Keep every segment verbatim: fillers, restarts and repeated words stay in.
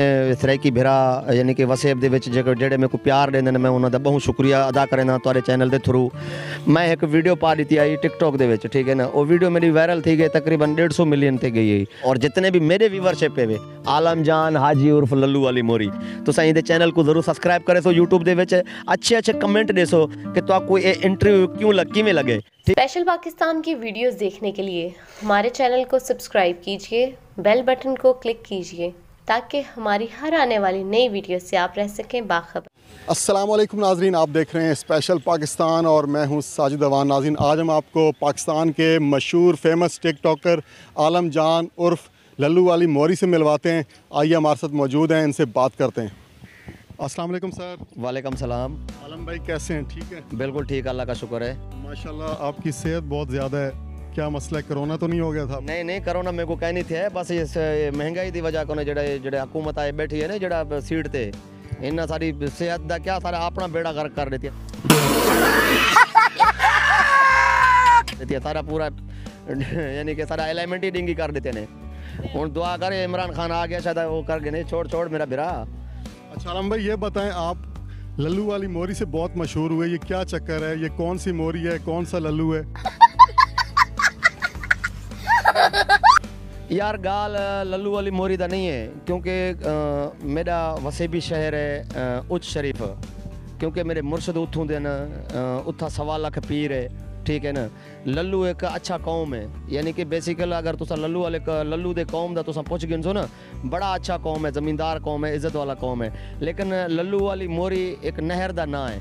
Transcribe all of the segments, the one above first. इसराइकी भिरा यानी कि वसेब दे विच जेको जेड़े मेरे को प्यार देंदे ने मैं उन्हां दा बहुत शुक्रिया अदा करना तुहाडे चैनल के थ्रू। मैं एक वीडियो पा दी आई टिकटॉक दे विच, ठीक है ना, वो वीडियो मेरी वायरल थी गई, तकरीबन डेढ़ सौ मिलियन ते गई है। और जितने भी मेरे व्यूवरशिप है वे आलम जान हाजी उर्फ लल्लू वाली मोरी, तुस इहदे चैनल को जरूर सब्सक्राइब करे सो यूट्यूब दे विच। अच्छे अच्छे कमेंट देसो कि तुआ कोई इंटरव्यू क्यों लग किवें लगे। स्पेशल पाकिस्तान की वीडियोज़ देखने के लिए हमारे चैनल को सब्सक्राइब कीजिए, बेल बटन को क्लिक कीजिए ताकि हमारी हर आने वाली नई वीडियो से आप रह सकें बाखबर। अस्सलाम वालेकुम नाज़रीन, आप देख रहे हैं स्पेशल पाकिस्तान और मैं हूं साजिद अवान। नाज़रीन, आज हम आपको पाकिस्तान के मशहूर फेमस टिकटॉकर आलम जान उर्फ लल्लू वाली मोरी से मिलवाते हैं। आइए हमारे साथ मौजूद हैं, इनसे बात करते हैं। अस्सलाम वालेकुम सर। वालेकुम सलाम। आलम भाई कैसे हैं? ठीक है, बिल्कुल ठीक, अल्लाह का शुक्र है। माशाल्लाह आपकी सेहत बहुत ज़्यादा है, क्या मसला है? कोरोना तो नहीं हो गया था? नहीं नहीं, कोरोना मेरे को कहीं नहीं थे, बस इस महंगाई की वजह को जो हुकूमत आए बैठी है ना जो सीट से, इन्ना सारी सेहत का क्या सारा अपना बेड़ा गर्क कर देती है सारा पूरा, यानी कि सारा एलिमेंट ही डिंगी कर देते हैं। और दुआ करे इमरान खान आ गया शायद, वो कर गए छोड़ छोड़ मेरा बिरा। अच्छा आलम भाई ये बताएं, आप लल्लू वाली मोरी से बहुत मशहूर हुए, ये क्या चक्कर है? ये कौन सी मोरी है, कौन सा लल्लू है? यार गाल लल्लू वाली मोरी का नहीं है, क्योंकि मेरा वसेबी शहर है उच शरीफ, क्योंकि मेरे मुर्शद उतों दे न, उथा सवा लाख पीर है, ठीक है ना। लल्लू एक अच्छा कौम है, यानी कि बेसिकल अगर तुसा लल्लू वाले लल्लू दे कौम दा तुसा पुछ गिनसो ना, बड़ा अच्छा कौम है, ज़मींदार कौम है, इज़्ज़त वाला कौम है। लेकिन लल्लू वाली मोरी एक नहर का ना है,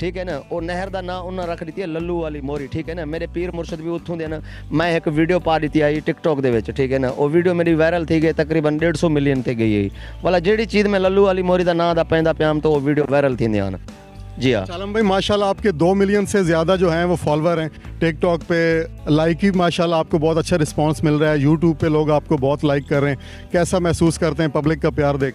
ठीक है ना, और नहर का ना उन्हें रख दी है लल्लू वाली मोरी, ठीक है ना। मेरे पीर मुर्शद भी उतों दे न, मैं एक वीडियो पा दी आई टिकटॉक दे विच, ठीक है ना, वो वीडियो मेरी वायरल थी गई, तकरीबन डेढ़ सौ मिलियन ते गई है। भला जी चीज़ मैं लल्लू वाली मोरी का ना पैदा प्याम तो वो वीडियो वायरल थी न। जी हाँ आलम भाई, माशाल्लाह आपके दो मिलियन से ज़्यादा जो हैं वो फॉलोअर हैं टिकटॉक पे, लाइक ही माशाल्लाह आपको बहुत अच्छा रिस्पांस मिल रहा है, यूट्यूब पे लोग आपको बहुत लाइक कर रहे हैं, कैसा महसूस करते हैं पब्लिक का प्यार देख?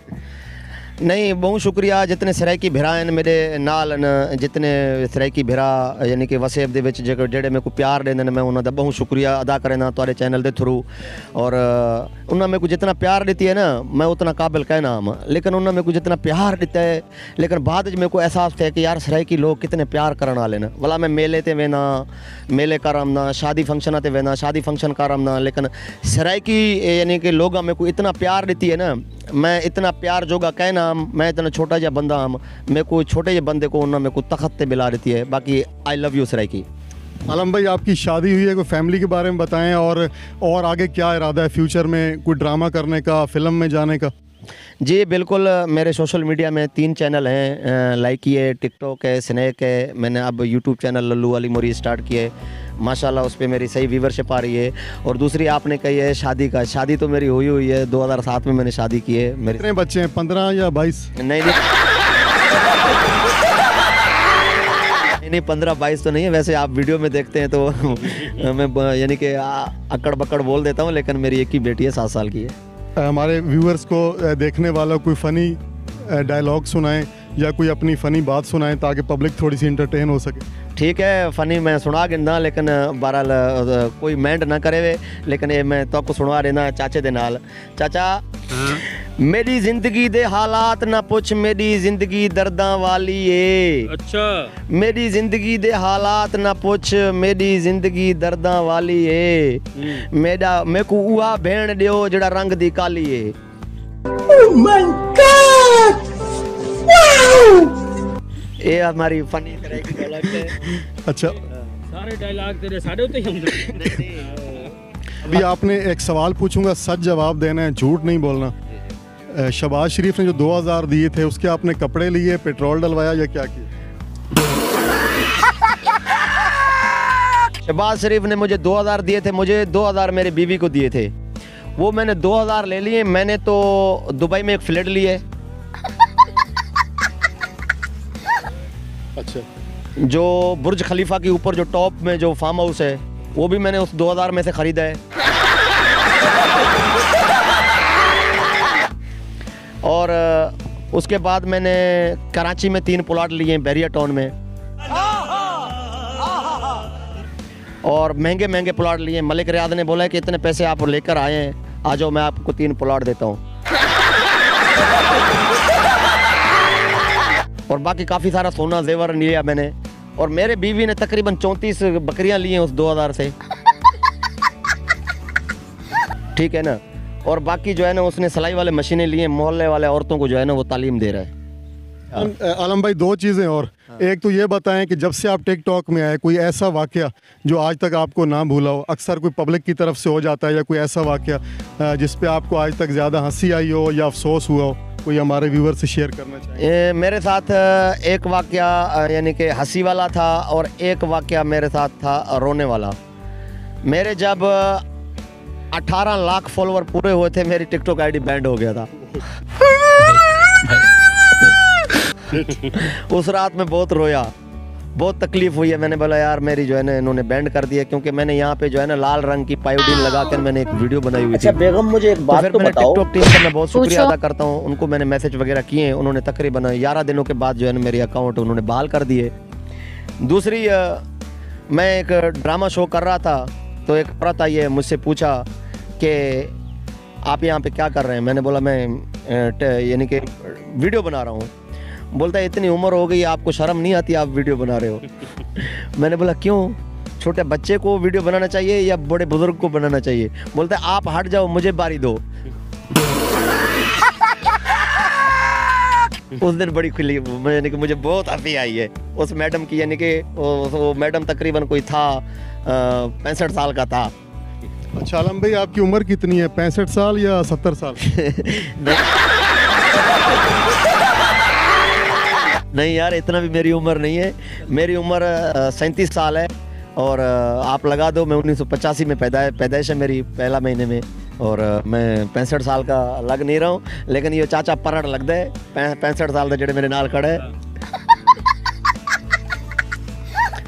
नहीं, बहुत शुक्रिया जितने सरायकी भिरा मेरे नाल न, जितने सरायकी भिरा यानी कि वसेब दे विच जेको जेड़े मेरे को प्यार देंदे ने मैं उन्हां दा बहुत शुक्रिया अदा करना तुहाडे चैनल के थ्रू। और उन्होंने मेरे को जितना प्यार देती है ना, मैं उतना काबिल कहना हम, लेकिन उन्होंने मेरे को जितना प्यार देता है, लेकिन बाद मेरे को एहसास था कि यार सरायकी लोग कितने प्यार करने वाले ना। वाला मैं मेले ते वेना, मेले कराम ना, शादी फंक्शन ते वेना, शादी फंक्शन कराम ना, लेकिन सरायकी यानी कि लोग मेरे को इतना प्यार देती है ना, मैं इतना प्यार जोगा कहना हम, मैं इतना छोटा जहा बंदा हम, मेरे को छोटे जे बंदे को उन्होंने मेरे को तखत बिला देती है। बाकी आई लव यू सरायकी। आलम भाई आपकी शादी हुई है, कोई फैमिली के बारे में बताएं, और और आगे क्या इरादा है फ्यूचर में, कोई ड्रामा करने का, फिल्म में जाने का? जी बिल्कुल, मेरे सोशल मीडिया में तीन चैनल हैं, लाइक है, टिकटॉक है, स्नैक है, मैंने अब यूट्यूब चैनल लल्लू वाली मोरी स्टार्ट किया है, माशाल्लाह उस पर मेरी सही व्यूवरशिप आ रही है। और दूसरी आपने कही है शादी का, शादी तो मेरी हुई हुई है, दो हज़ार सात में मैंने शादी की है। मेरे कितने बच्चे हैं, पंद्रह या बाईस? नहीं नहीं, पंद्रह बाईस तो नहीं है, वैसे आप वीडियो में देखते हैं तो मैं यानी कि अकड़ बकड़ बोल देता हूँ, लेकिन मेरी एक ही बेटी है, सात साल की है। हमारे व्यूअर्स को, देखने वालों, कोई फ़नी डायलॉग सुनाएं या कोई अपनी फ़नी बात सुनाएं ताकि पब्लिक थोड़ी सी इंटरटेन हो सके। ठीक है, फ़नी मैं सुना गिंदा, लेकिन बहरहाल कोई मैंड ना करे वे, लेकिन ये मैं तो सुनवा देना चाचे दे नाल। चाचा मेरी जिंदगी दे हालात ना पुछ, मेरी जिंदगी दर्दां वाली ए। अच्छा, मेरी जिंदगी दे हालात ना पुछ, मेरी जिंदगी दर्दां वाली ए। मेरा मेकू उहा भेण दियो जड़ा रंग दी काली ए। ओह माय गॉड, वाओ, ये हमारी फनी तरह की डायलॉग है। अच्छा सारे डायलॉग तेरे साढ़े होते हैं। अभी आपने एक सवाल पूछूंगा, सच जवाब देना है, झूठ नहीं बोलना। शहबाज शरीफ ने जो दो हज़ार दिए थे उसके आपने कपड़े लिए, पेट्रोल डलवाया या क्या किया? शहबाज शरीफ ने मुझे दो हज़ार दिए थे, मुझे दो हज़ार मेरे बीवी को दिए थे, वो मैंने दो हज़ार ले लिए, मैंने तो दुबई में एक फ्लैट लिए। अच्छा, जो बुर्ज खलीफा के ऊपर जो टॉप में जो फार्म हाउस है वो भी मैंने उस दो हज़ार में से ख़रीदा है। और उसके बाद मैंने कराची में तीन प्लाट लिए हैं, बैरिया टाउन में, और महंगे महंगे प्लाट लिए। मलिक रियाद ने बोला है कि इतने पैसे आप लेकर आए हैं, आ जाओ मैं आपको तीन प्लाट देता हूँ। और बाकी काफ़ी सारा सोना जेवर लिया मैंने। और मेरे बीवी ने तकरीबन चौंतीस बकरियां ली हैं उस दो हज़ार से, ठीक है ना। और बाकी जो है ना उसने सिलाई वाले मशीनें लिए, मोहल्ले वाले औरतों को जो है ना वो तालीम दे रहा है। आलम भाई दो चीज़ें और, एक तो ये बताएं कि जब से आप टिकटॉक में आए कोई ऐसा वाकया जो आज तक आपको ना भूला हो, अक्सर कोई पब्लिक की तरफ से हो जाता है, या कोई ऐसा वाकया जिस पे आपको आज तक ज़्यादा हंसी आई हो या अफसोस हुआ हो, कोई हमारे व्यूवर से शेयर करना चाहिए। मेरे साथ एक वाकया यानी कि हंसी वाला था और एक वाकया मेरे साथ था रोने वाला। मेरे जब अठारह लाख फॉलोअर पूरे हुए थे मेरी टिकटॉक आई डी बैंड हो गया था। उस रात में बहुत रोया, बहुत तकलीफ हुई है। मैंने बोला यार मेरी जो है ना इन्होंने बैंड कर दिया, क्योंकि मैंने यहाँ पे जो है ना लाल रंग की पायोडीन लगा कर मैंने एक वीडियो बनाई हुई थी। अच्छा बेगम मुझे एक बात तो बताओ, टिकटॉक टीम का मैं बहुत शुक्रिया अदा करता हूँ, उनको मैंने मैसेज वगैरह किए हैं, उन्होंने तकरीबन ग्यारह दिनों के बाद जो है ना मेरे अकाउंट उन्होंने बहाल कर दिए। दूसरी, मैं एक ड्रामा शो कर रहा था तो एक औरत आई है, मुझसे पूछा कि आप यहाँ पे क्या कर रहे हैं। मैंने बोला मैं यानी कि वीडियो बना रहा हूँ। बोलता है इतनी उम्र हो गई आपको शर्म नहीं आती, आप वीडियो बना रहे हो। मैंने बोला क्यों, छोटे बच्चे को वीडियो बनाना चाहिए या बड़े बुजुर्ग को बनाना चाहिए। बोलता है आप हट जाओ मुझे बारी दो। उस दिन बड़ी खुली यानी कि मुझे बहुत हंसी आई है उस मैडम की, यानी कि वो मैडम तकरीबन कोई था पैंसठ साल का था। अच्छा आलम भाई आपकी उम्र कितनी है, पैंसठ साल या सत्तर साल? नहीं यार इतना भी मेरी उम्र नहीं है, मेरी उम्र सैंतीस साल है। और आप लगा दो मैं उन्नीस सौ पचासी में पैदा पैदाइश है मेरी, पहला महीने में, और मैं पैंसठ साल का लग नहीं रहा हूँ, लेकिन ये चाचा परड़ लगता है पैंसठ साल का जेड़े मेरे नाल खड़ा है।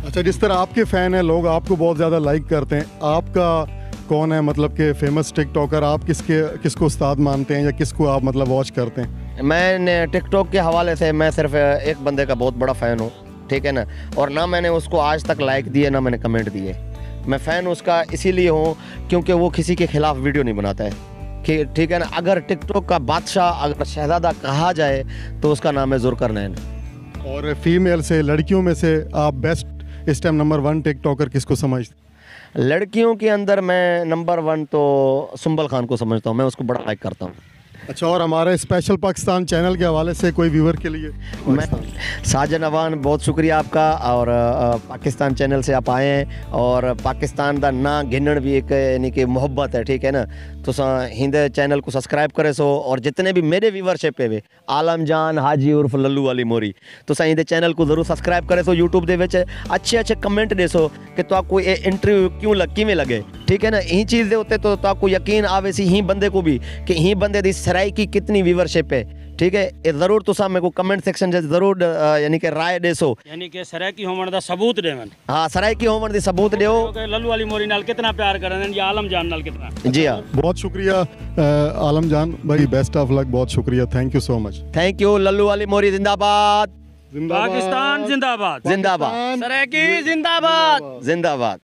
अच्छा जिस तरह आपके फ़ैन हैं, लोग आपको बहुत ज़्यादा लाइक करते हैं, आपका कौन है मतलब के फेमस टिकटॉकर, आप किसके किसको उस्ताद मानते हैं या किसको आप मतलब वॉच करते हैं? मैंने टिकटॉक के हवाले से मैं सिर्फ एक बंदे का बहुत बड़ा फ़ैन हूँ, ठीक है ना, और ना मैंने उसको आज तक लाइक दिए ना मैंने कमेंट दिए। मैं फ़ैन उसका इसीलिए हूँ क्योंकि वो किसी के ख़िलाफ़ वीडियो नहीं बनाता है, ठीक है ना। अगर टिकटॉक का बादशाह अगर शहजादा कहा जाए तो उसका नाम है जुर्ने। और फीमेल से लड़कियों में से आप बेस्ट इस टाइम नंबर वन टिकटॉकर किसको समझते? लड़कियों के अंदर मैं नंबर वन तो सुबल खान को समझता हूँ, मैं उसको बड़ा लाइक करता हूँ। अच्छा और हमारे स्पेशल पाकिस्तान चैनल के हवाले से कोई व्यूवर के लिए? मैं साजिद अवान बहुत शुक्रिया आपका, और पाकिस्तान चैनल से आप आए हैं, और पाकिस्तान दा ना गिनण भी एक यानी कि मोहब्बत है, ठीक है ना। तो हिंद चैनल को सब्सक्राइब करे सो, और जितने भी मेरे व्यूवरशिप है वे आलम जान हाजी उर्फ लल्लू वाली मोरी, तो हिंद चैनल को जरूर सब्सक्राइब करे सो। यूट्यूब के विच अच्छे अच्छे कमेंट दे सो कि तुहाकू ये इंटरव्यू क्यों लग किवें लगे, ठीक है ना। यही चीज़ के उत्ते तो तुहाकू यकीन आवे सी ही बंदे को भी कि ही बंदे दी सराय की कितनी व्यूवरशिप है, ठीक है। ये जरूर तुसा मेरे को कमेंट सेक्शन जरूर यानी कि राय दे सो, यानी कि सराय की होवन दा सबूत देवन। हां सराय की होवन दी सबूत देओ कि लल्लू वाली मोरी नाल कितना प्यार करन या आलम जान नाल कितना। जी हां बहुत शुक्रिया आलम जान भाई, बेस्ट ऑफ लक, बहुत शुक्रिया, thank you so much, thank you. लल्लू वाली मोरी जिंदाबाद, पाकिस्तान जिंदाबाद, जिंदाबाद सराय की जिंदाबाद, जिंदाबाद।